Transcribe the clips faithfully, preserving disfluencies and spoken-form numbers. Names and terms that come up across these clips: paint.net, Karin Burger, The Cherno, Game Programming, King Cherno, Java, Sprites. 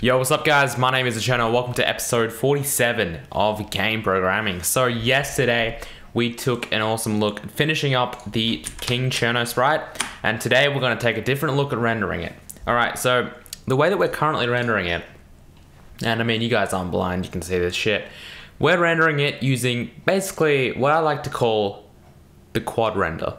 Yo, what's up guys? My name is Cherno. Welcome to episode forty-seven of Game Programming. So yesterday we took an awesome look at finishing up the King Cherno sprite, and today we're going to take a different look at rendering it. Alright, so the way that we're currently rendering it, and I mean you guys aren't blind, you can see this shit. We're rendering it using basically what I like to call the quad render.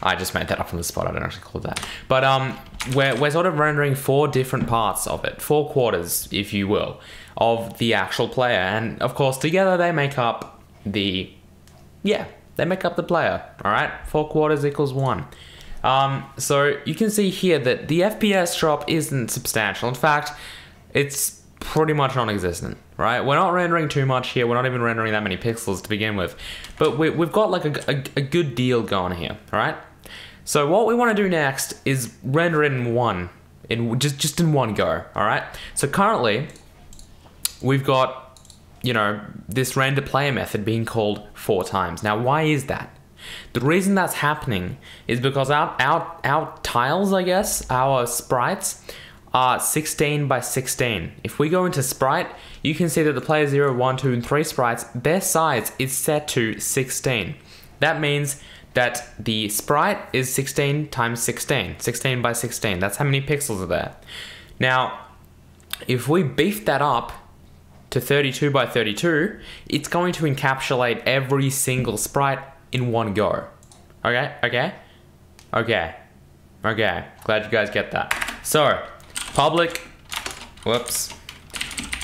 I just made that up on the spot, I don't actually call it that. But um, we're, we're sort of rendering four different parts of it, four quarters, if you will, of the actual player. And of course, together they make up the, yeah, they make up the player, all right? Four quarters equals one. Um, so you can see here that the F P S drop isn't substantial. In fact, it's pretty much non-existent, right? We're not rendering too much here. We're not even rendering that many pixels to begin with. But we, we've got like a, a, a good deal going here, all right? So what we want to do next is render it in one, in just just in one go. All right. So currently, we've got, you know, this render player method being called four times. Now, why is that? The reason that's happening is because our our our tiles, I guess, our sprites, are sixteen by sixteen. If we go into sprite, you can see that the player zero, one, two, and three sprites, their size is set to sixteen. That means that the sprite is sixteen times sixteen, sixteen by sixteen. That's how many pixels are there. Now, if we beef that up to thirty-two by thirty-two, it's going to encapsulate every single sprite in one go. Okay, okay, okay, okay. Glad you guys get that. So, public, whoops,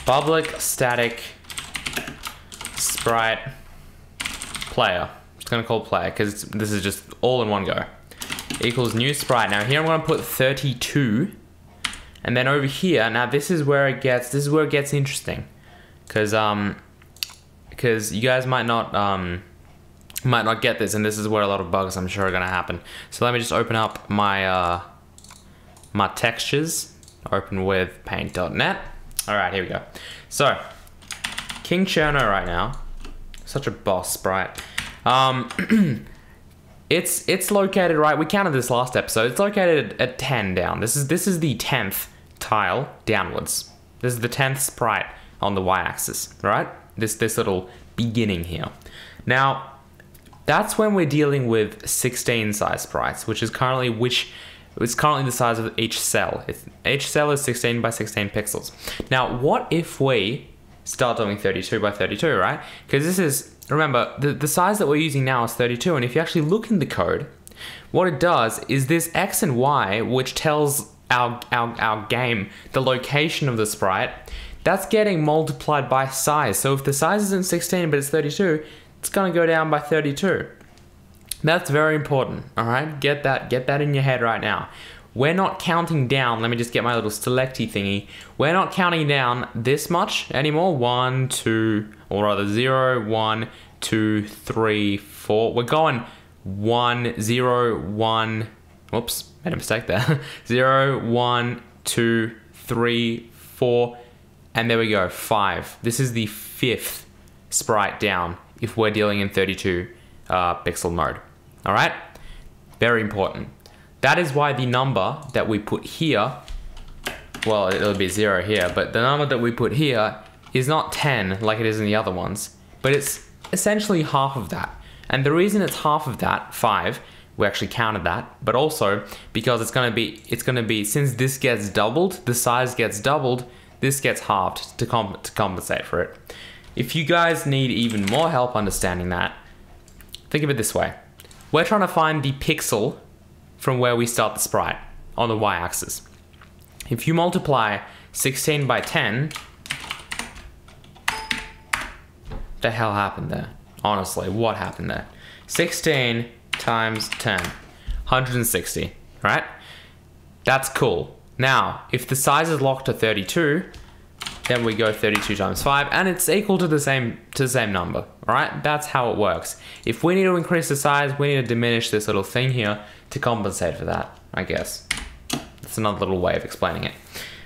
public static sprite player. Gonna call player because this is just all in one go equals new sprite. Now here I'm gonna put thirty-two, and then over here, now this is where it gets this is where it gets interesting, because um because you guys might not um might not get this, and this is where a lot of bugs I'm sure are gonna happen. So let me just open up my uh my textures, open with paint dot net. All right, here we go. So King Cherno right now, such a boss sprite. Um, it's it's located, right, we counted this last episode, it's located at ten down. This is this is the tenth tile downwards. This is the tenth sprite on the y-axis, right? This this little beginning here. Now, that's when we're dealing with sixteen size sprites, which is currently which it's currently the size of each cell. It's, each cell is sixteen by sixteen pixels. Now, what if we start doing thirty-two by thirty-two, right? Because this is, remember, the, the size that we're using now is thirty-two, and if you actually look in the code, what it does is this X and Y, which tells our, our, our game the location of the sprite, that's getting multiplied by size. So if the size isn't sixteen, but it's thirty-two, it's gonna go down by thirty-two. That's very important, all right? Get that, get that in your head right now. We're not counting down, let me just get my little selecty thingy. We're not counting down this much anymore. One, two, or rather zero, one, two, three, four. We're going one, zero, one, whoops, made a mistake there. Zero, one, two, three, four, and there we go, five. This is the fifth sprite down if we're dealing in thirty-two uh, pixel mode, all right? Very important. That is why the number that we put here, well, it'll be zero here, but the number that we put here is not ten like it is in the other ones, but it's essentially half of that. And the reason it's half of that, five, we actually counted that, but also because it's gonna be, it's gonna be, since this gets doubled, the size gets doubled, this gets halved to, comp to compensate for it. If you guys need even more help understanding that, think of it this way. We're trying to find the pixel from where we start the sprite on the y-axis. If you multiply sixteen by ten, the hell happened there? Honestly, what happened there? sixteen times ten, one hundred sixty, right? That's cool. Now, if the size is locked to thirty-two, then we go thirty-two times five, and it's equal to the same to the same number, all right? That's how it works. If we need to increase the size, we need to diminish this little thing here to compensate for that, I guess. That's another little way of explaining it.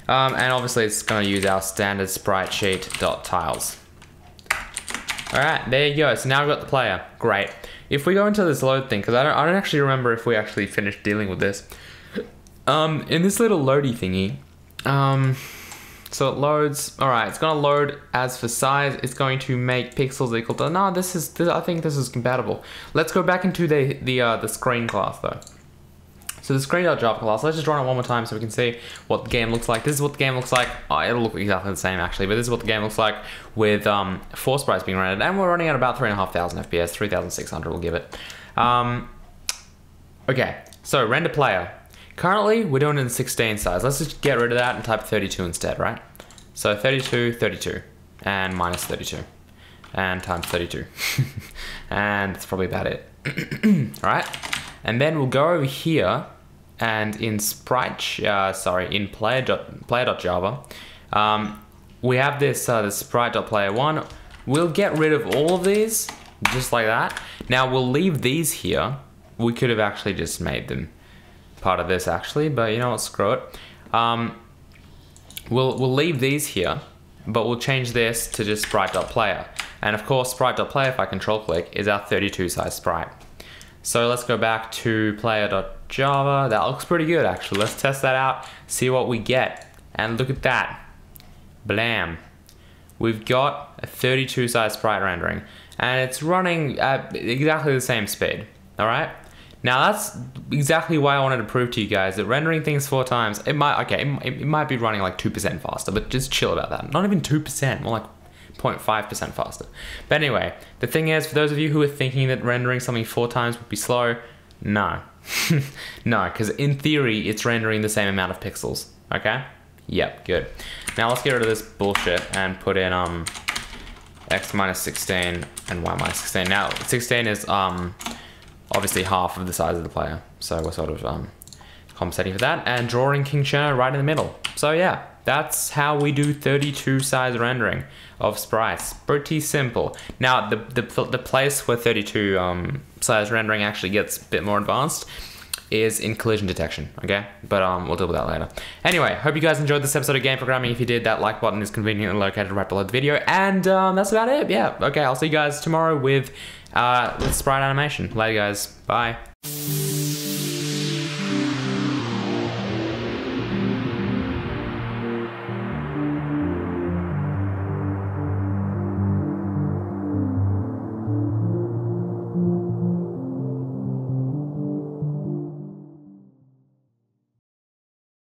Um, and obviously it's gonna use our standard sprite sheet dot tiles. All right, there you go. So now we've got the player, great. If we go into this load thing, because I don't, I don't actually remember if we actually finished dealing with this. Um, in this little loady thingy, um, So it loads. All right, it's gonna load as for size. It's going to make pixels equal to, no, this is, this, I think this is compatible. Let's go back into the, the, uh, the screen class though. So the screen.java class, let's just draw it one more time so we can see what the game looks like. This is what the game looks like. Oh, it'll look exactly the same actually, but this is what the game looks like with um, four sprites being rendered. And we're running at about three thousand five hundred F P S, three thousand six hundred we'll give it. Um, okay, so render player. Currently, we're doing it in sixteen size. Let's just get rid of that and type thirty-two instead, right? So thirty-two, thirty-two, and minus thirty-two, and times thirty-two. And that's probably about it, all right? And then we'll go over here, and in sprite, uh, sorry, in player.java, um, we have this, uh, this sprite.player one. We'll get rid of all of these, just like that. Now we'll leave these here. We could have actually just made them part of this actually, but you know what, screw it. Um, we'll, we'll leave these here, but we'll change this to just sprite.player. And of course, sprite.player, if I control click, is our thirty-two size sprite. So let's go back to player.java. That looks pretty good actually. Let's test that out, see what we get. And look at that. Blam. We've got a thirty-two size sprite rendering. And it's running at exactly the same speed. All right. Now that's exactly why I wanted to prove to you guys that rendering things four times, it might, okay, it, it might be running like two percent faster, but just chill about that. Not even two percent, more like zero point five percent faster. But anyway, the thing is, for those of you who are thinking that rendering something four times would be slow, no. No, because in theory, it's rendering the same amount of pixels, okay? Yep, good. Now let's get rid of this bullshit and put in um, x minus sixteen and y minus sixteen. Now, sixteen is um, obviously half of the size of the player, so we're sort of um, compensating for that, and drawing King Cherno right in the middle. So yeah. That's how we do thirty-two size rendering of sprites. Pretty simple. Now, the the, the place where thirty-two um, size rendering actually gets a bit more advanced is in collision detection, okay? But um, we'll deal with that later. Anyway, hope you guys enjoyed this episode of Game Programming. If you did, that like button is conveniently located right below the video. And um, that's about it, yeah. Okay, I'll see you guys tomorrow with, uh, with sprite animation. Later, guys. Bye.